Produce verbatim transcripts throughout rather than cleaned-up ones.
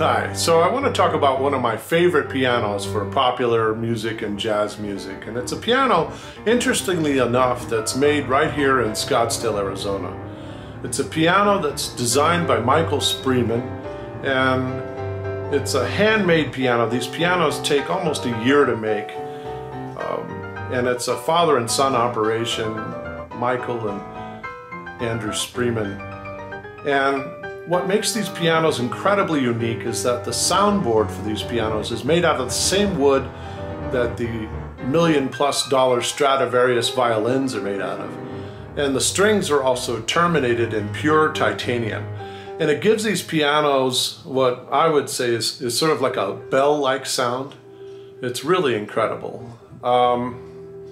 Hi, so I want to talk about one of my favorite pianos for popular music and jazz music, and it's a piano, interestingly enough, that's made right here in Scottsdale, Arizona. It's a piano that's designed by Michael Spreeman, and it's a handmade piano. These pianos take almost a year to make, um, and it's a father and son operation, Michael and Andrew Spreeman. And what makes these pianos incredibly unique is that the soundboard for these pianos is made out of the same wood that the million plus dollar Stradivarius violins are made out of. And the strings are also terminated in pure titanium. And it gives these pianos what I would say is, is sort of like a bell-like sound. It's really incredible. Um,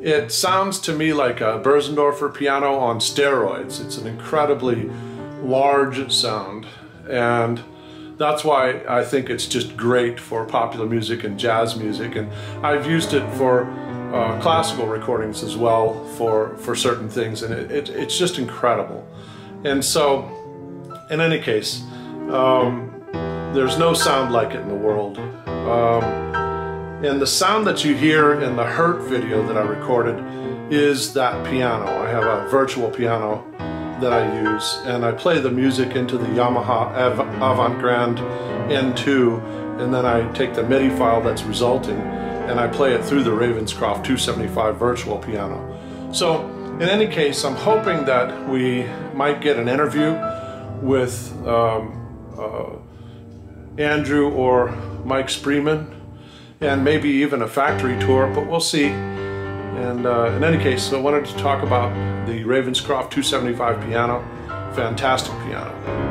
it sounds to me like a Bösendorfer piano on steroids. It's an incredibly large sound, and that's why I think it's just great for popular music and jazz music, and I've used it for uh, classical recordings as well for for certain things, and it, it, it's just incredible. And so in any case, um, there's no sound like it in the world, um, and the sound that you hear in the Hurt video that I recorded is that piano. I have a virtual piano that I use, and I play the music into the Yamaha Avant Grand N two, and then I take the MIDI file that's resulting and I play it through the Ravenscroft two seventy-five virtual piano. So in any case, I'm hoping that we might get an interview with um, uh, Andrew or Mike Spreeman, and maybe even a factory tour, but we'll see. And uh, in any case, so I wanted to talk about the Ravenscroft two seventy-five piano, fantastic piano.